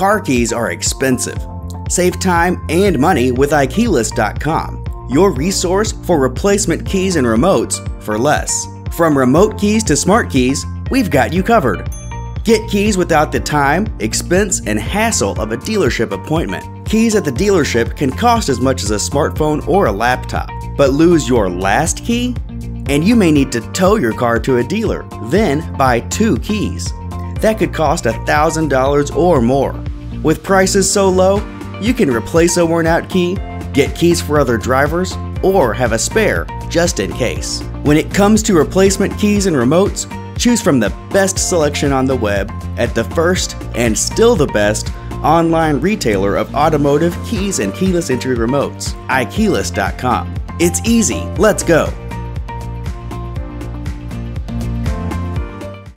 Car keys are expensive. Save time and money with iKeyless.com, your resource for replacement keys and remotes for less. From remote keys to smart keys, we've got you covered. Get keys without the time, expense, and hassle of a dealership appointment. Keys at the dealership can cost as much as a smartphone or a laptop, but lose your last key? And you may need to tow your car to a dealer, then buy 2 keys. That could cost $1,000 or more. With prices so low, you can replace a worn-out key, get keys for other drivers, or have a spare just in case. When it comes to replacement keys and remotes, choose from the best selection on the web at the first and still the best online retailer of automotive keys and keyless entry remotes, iKeyless.com. It's easy. Let's go.